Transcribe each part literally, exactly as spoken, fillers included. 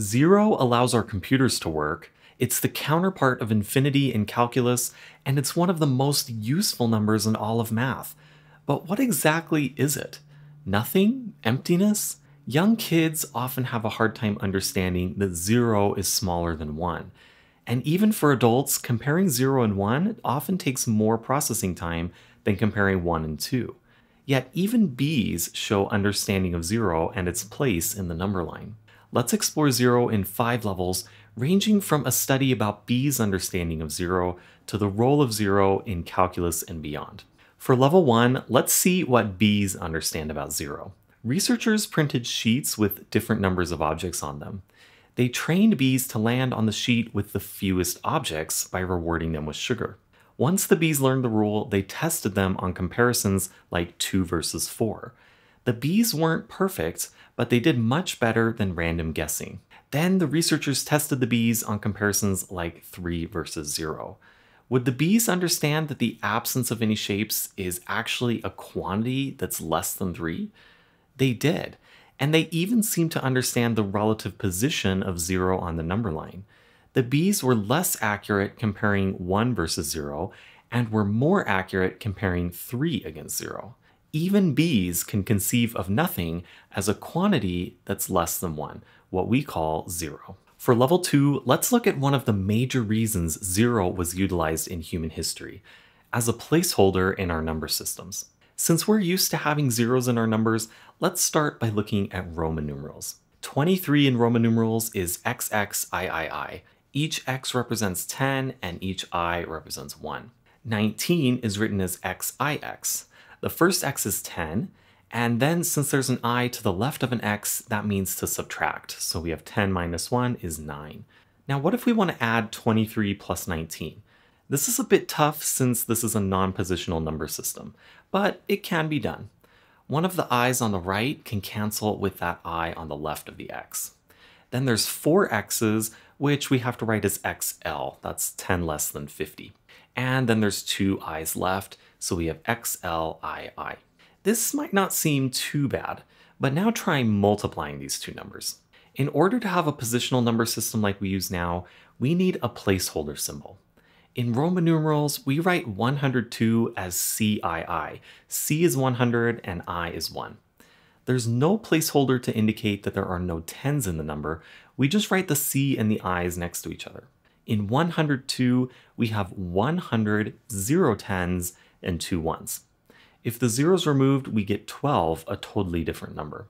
Zero allows our computers to work, it's the counterpart of infinity in calculus, and it's one of the most useful numbers in all of math. But what exactly is it? Nothing? Emptiness? Young kids often have a hard time understanding that zero is smaller than one. And even for adults, comparing zero and one often takes more processing time than comparing one and two. Yet even bees show understanding of zero and its place in the number line. Let's explore zero in five levels, ranging from a study about bees' understanding of zero to the role of zero in calculus and beyond. For level one, let's see what bees understand about zero. Researchers printed sheets with different numbers of objects on them. They trained bees to land on the sheet with the fewest objects by rewarding them with sugar. Once the bees learned the rule, they tested them on comparisons like two versus four. The bees weren't perfect, but they did much better than random guessing. Then the researchers tested the bees on comparisons like three versus zero. Would the bees understand that the absence of any shapes is actually a quantity that's less than three? They did, and they even seemed to understand the relative position of zero on the number line. The bees were less accurate comparing one versus zero, and were more accurate comparing three against zero. Even bees can conceive of nothing as a quantity that's less than one, what we call zero. For level two, let's look at one of the major reasons zero was utilized in human history, as a placeholder in our number systems. Since we're used to having zeros in our numbers, let's start by looking at Roman numerals. twenty-three in Roman numerals is triple X I I I. Each X represents ten and each I represents one. nineteen is written as X I X. The first X is ten, and then since there's an I to the left of an X, that means to subtract. So we have ten minus one is nine. Now what if we want to add twenty-three plus nineteen? This is a bit tough since this is a non-positional number system, but it can be done. One of the i's on the right can cancel with that I on the left of the X. Then there's four X's, which we have to write as X L, that's ten less than fifty. And then there's two i's left, so we have X L I I. This might not seem too bad, but now try multiplying these two numbers. In order to have a positional number system like we use now, we need a placeholder symbol. In Roman numerals, we write one hundred two as C I I. C is one hundred and I is one. There's no placeholder to indicate that there are no tens in the number. We just write the C and the I's next to each other. In one hundred two, we have one hundred, zero tens, and two ones. If the zero is removed, we get twelve, a totally different number.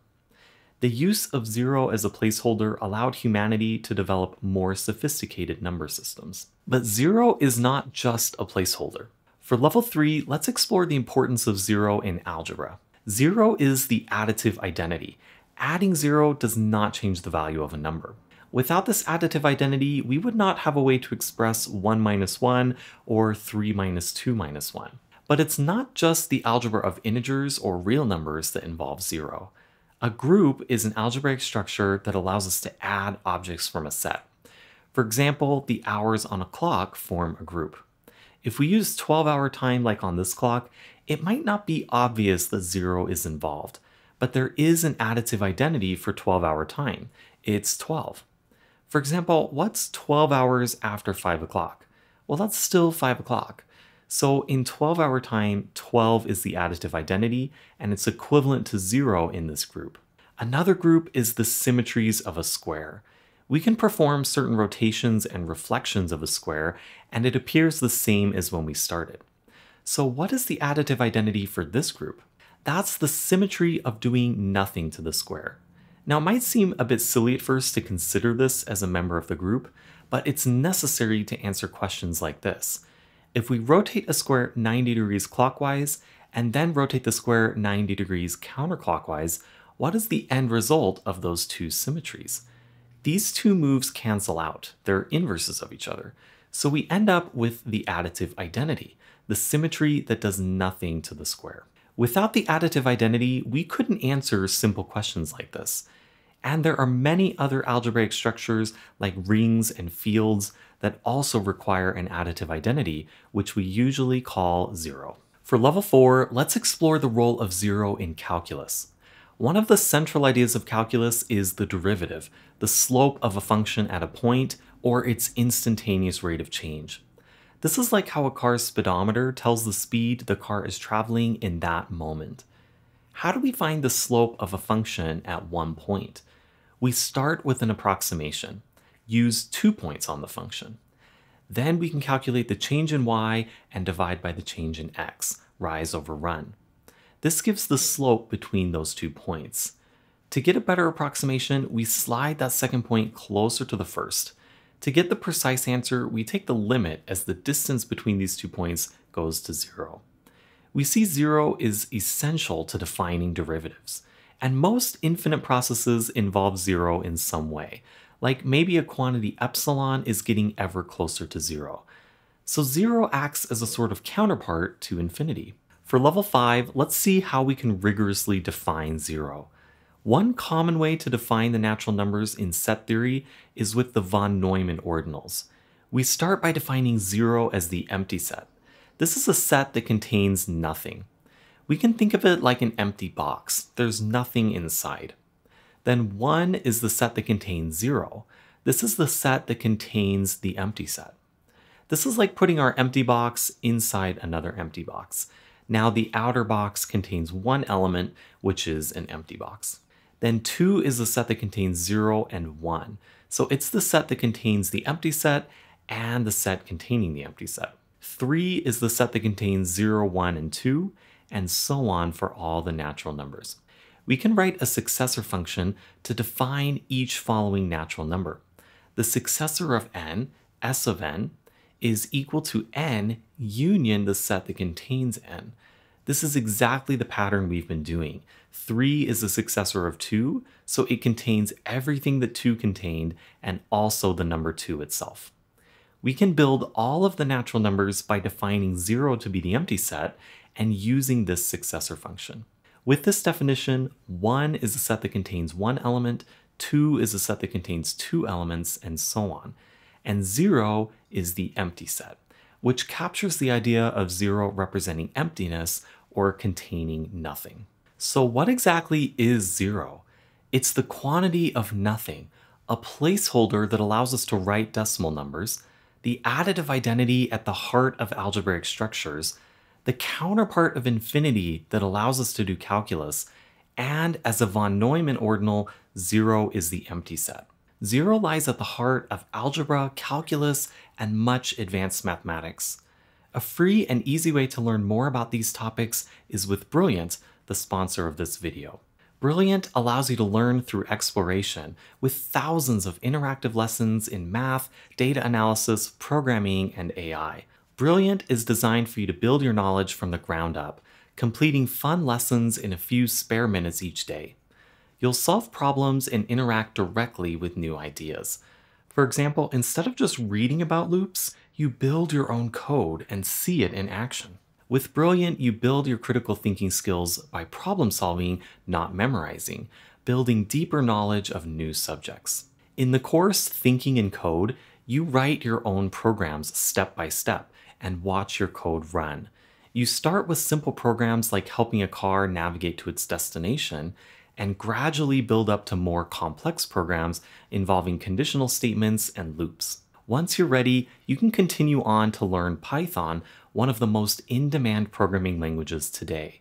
The use of zero as a placeholder allowed humanity to develop more sophisticated number systems. But zero is not just a placeholder. For level three, let's explore the importance of zero in algebra. Zero is the additive identity. Adding zero does not change the value of a number. Without this additive identity, we would not have a way to express one minus one or three minus two minus one. But it's not just the algebra of integers or real numbers that involves zero. A group is an algebraic structure that allows us to add objects from a set. For example, the hours on a clock form a group. If we use twelve hour time like on this clock, it might not be obvious that zero is involved, but there is an additive identity for twelve hour time. It's twelve. For example, what's twelve hours after five o'clock? Well, that's still five o'clock. So in twelve hour time, twelve is the additive identity, and it's equivalent to zero in this group. Another group is the symmetries of a square. We can perform certain rotations and reflections of a square, and it appears the same as when we started. So what is the additive identity for this group? That's the symmetry of doing nothing to the square. Now, it might seem a bit silly at first to consider this as a member of the group, but it's necessary to answer questions like this. If we rotate a square ninety degrees clockwise, and then rotate the square ninety degrees counterclockwise, what is the end result of those two symmetries? These two moves cancel out, they're inverses of each other. So we end up with the additive identity, the symmetry that does nothing to the square. Without the additive identity, we couldn't answer simple questions like this. And there are many other algebraic structures like rings and fields that also require an additive identity, which we usually call zero. For level four, let's explore the role of zero in calculus. One of the central ideas of calculus is the derivative, the slope of a function at a point, or its instantaneous rate of change. This is like how a car's speedometer tells the speed the car is traveling in that moment. How do we find the slope of a function at one point? We start with an approximation, use two points on the function. Then we can calculate the change in y and divide by the change in x, rise over run. This gives the slope between those two points. To get a better approximation, we slide that second point closer to the first. To get the precise answer, we take the limit as the distance between these two points goes to zero. We see zero is essential to defining derivatives, and most infinite processes involve zero in some way, like maybe a quantity epsilon is getting ever closer to zero. So zero acts as a sort of counterpart to infinity. For level five, let's see how we can rigorously define zero. One common way to define the natural numbers in set theory is with the von Neumann ordinals. We start by defining zero as the empty set. This is a set that contains nothing. We can think of it like an empty box. There's nothing inside. Then one is the set that contains zero. This is the set that contains the empty set. This is like putting our empty box inside another empty box. Now the outer box contains one element, which is an empty box. Then two is the set that contains zero and one. So it's the set that contains the empty set and the set containing the empty set. Three is the set that contains zero, one, and two, and so on for all the natural numbers. We can write a successor function to define each following natural number. The successor of n, S of n, is equal to n union the set that contains n. This is exactly the pattern we've been doing. three is the successor of two, so it contains everything that two contained and also the number two itself. We can build all of the natural numbers by defining zero to be the empty set and using this successor function. With this definition, one is the set that contains one element, two is the set that contains two elements, and so on. And zero is the empty set, which captures the idea of zero representing emptiness or containing nothing. So what exactly is zero? It's the quantity of nothing, a placeholder that allows us to write decimal numbers, the additive identity at the heart of algebraic structures, the counterpart of infinity that allows us to do calculus, and as a von Neumann ordinal, zero is the empty set. Zero lies at the heart of algebra, calculus, and much advanced mathematics. A free and easy way to learn more about these topics is with Brilliant, the sponsor of this video. Brilliant allows you to learn through exploration with thousands of interactive lessons in math, data analysis, programming, and A I. Brilliant is designed for you to build your knowledge from the ground up, completing fun lessons in a few spare minutes each day. You'll solve problems and interact directly with new ideas. For example, instead of just reading about loops, you build your own code and see it in action. With Brilliant, you build your critical thinking skills by problem solving, not memorizing, building deeper knowledge of new subjects. In the course Thinking in Code, you write your own programs step by step and watch your code run. You start with simple programs like helping a car navigate to its destination, and gradually build up to more complex programs involving conditional statements and loops. Once you're ready, you can continue on to learn Python, one of the most in-demand programming languages today.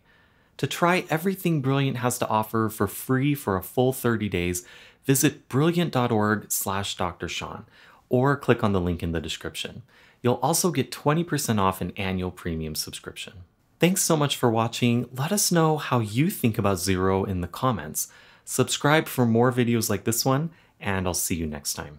To try everything Brilliant has to offer for free for a full thirty days, visit brilliant dot org slash Dr Sean or click on the link in the description. You'll also get twenty percent off an annual premium subscription. Thanks so much for watching. Let us know how you think about zero in the comments. Subscribe for more videos like this one, and I'll see you next time.